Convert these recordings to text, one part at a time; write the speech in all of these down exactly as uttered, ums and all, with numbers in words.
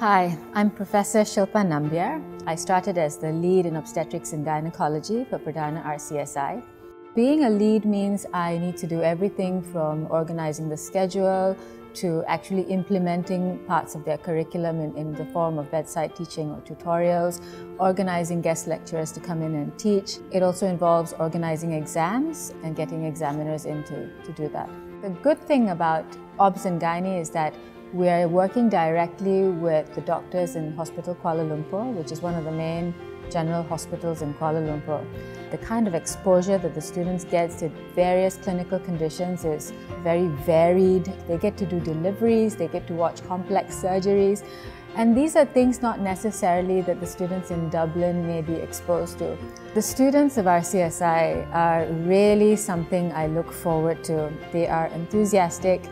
Hi, I'm Professor Shilpa Nambiar. I started as the lead in obstetrics and gynecology for Perdana R C S I. Being a lead means I need to do everything from organizing the schedule to actually implementing parts of their curriculum in, in the form of bedside teaching or tutorials, organizing guest lecturers to come in and teach. It also involves organizing exams and getting examiners in to, to do that. The good thing about O B S and Gyne is that we are working directly with the doctors in Hospital Kuala Lumpur, which is one of the main general hospitals in Kuala Lumpur. The kind of exposure that the students get to various clinical conditions is very varied. They get to do deliveries, they get to watch complex surgeries, and these are things not necessarily that the students in Dublin may be exposed to. The students of R C S I are really something I look forward to. They are enthusiastic,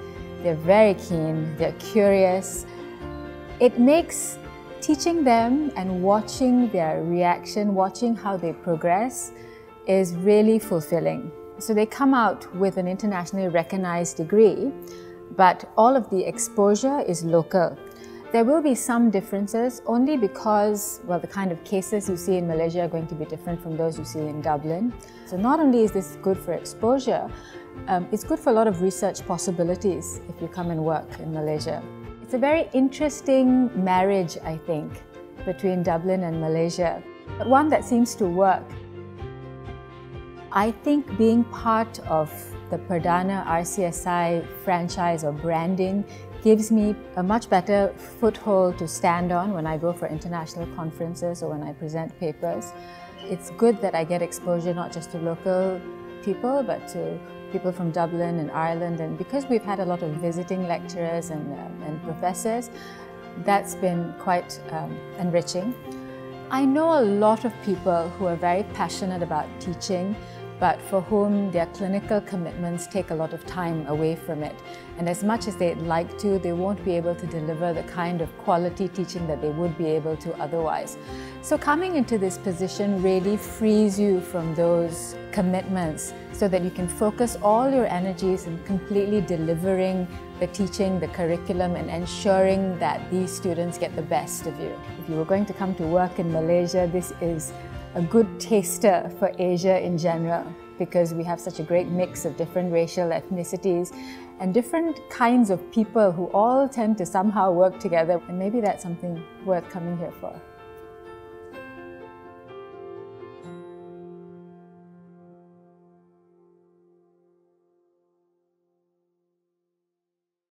they're very keen, they're curious. It makes teaching them and watching their reaction, watching how they progress, is really fulfilling. So they come out with an internationally recognized degree, but all of the exposure is local. There will be some differences only because, well, the kind of cases you see in Malaysia are going to be different from those you see in Dublin. So not only is this good for exposure, um, it's good for a lot of research possibilities if you come and work in Malaysia. It's a very interesting marriage, I think, between Dublin and Malaysia, but one that seems to work. I think being part of the Perdana R C S I franchise or branding gives me a much better foothold to stand on when I go for international conferences or when I present papers. It's good that I get exposure not just to local people, but to people from Dublin and Ireland, and because we've had a lot of visiting lecturers and, um, and professors, that's been quite um, enriching. I know a lot of people who are very passionate about teaching, but for whom their clinical commitments take a lot of time away from it. And as much as they'd like to, they won't be able to deliver the kind of quality teaching that they would be able to otherwise. So coming into this position really frees you from those commitments so that you can focus all your energies in completely delivering the teaching, the curriculum, and ensuring that these students get the best of you. If you were going to come to work in Malaysia, this is a good taster for Asia in general, because we have such a great mix of different racial ethnicities and different kinds of people who all tend to somehow work together, and maybe that's something worth coming here for.